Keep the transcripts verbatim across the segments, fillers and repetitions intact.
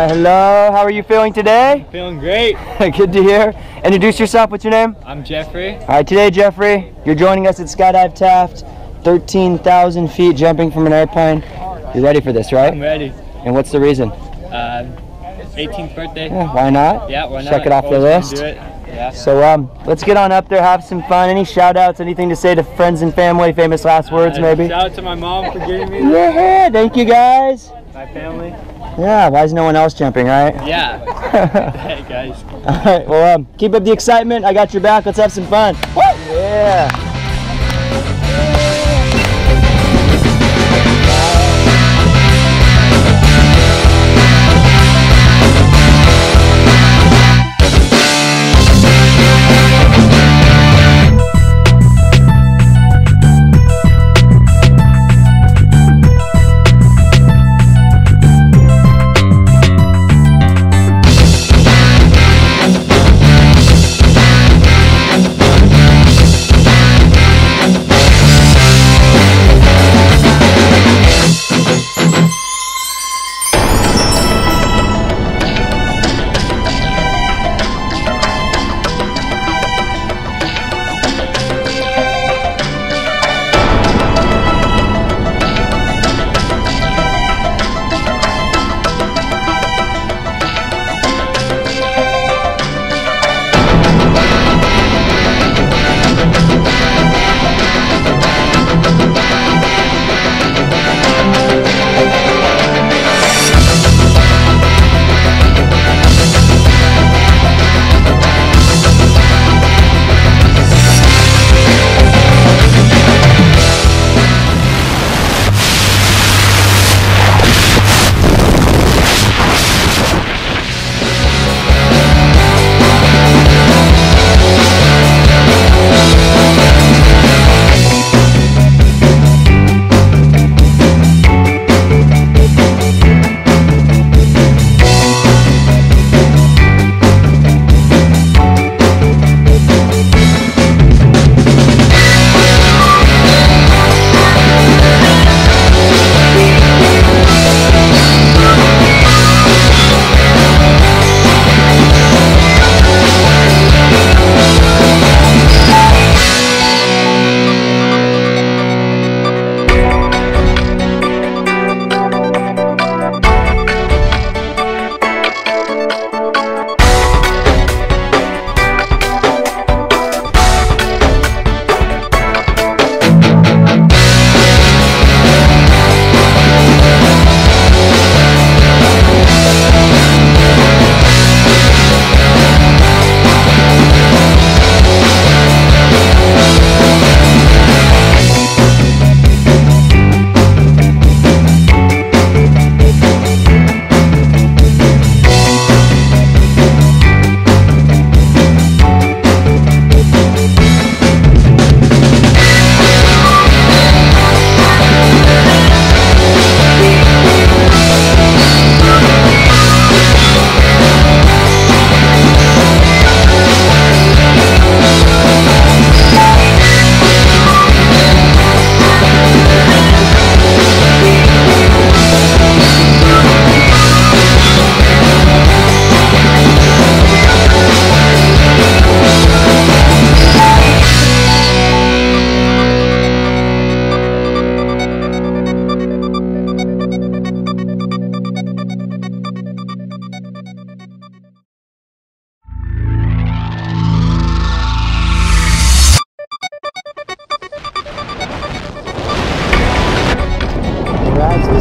right, hello. How are you feeling today? Feeling great. Good to hear. Introduce yourself. What's your name? I'm Jeffrey. All right, today, Jeffrey, you're joining us at Skydive Taft, thirteen thousand feet jumping from an airplane. You're ready for this, right? I'm ready. And what's the reason? Uh, eighteenth birthday. Yeah, why not? Yeah, why not? Check it off the list. Do it. Yeah. So um, let's get on up there, have some fun. Any shout outs, anything to say to friends and family, famous last words uh, maybe? Shout out to my mom for giving me that. Yeah, thank you guys. My family. Yeah, why is no one else jumping, right? Yeah. Hey guys. All right, well, um, keep up the excitement. I got your back. Let's have some fun. Woo! Yeah.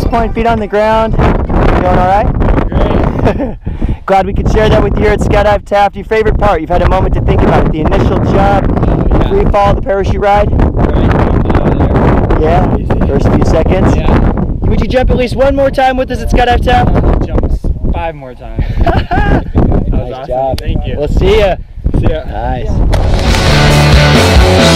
Point feet on the ground. You doing all right? Great. Glad we could share that with you here at Skydive Taft. Your favorite part? You've had a moment to think about it. The initial jump, oh, yeah. free fall, the parachute ride. Right. Yeah. Easy. First few seconds. Yeah. Would you jump at least one more time with us at Skydive Taft? Uh, jump five more times. That was nice awesome. Job. Thank you. We'll see ya. See ya. Nice. Yeah.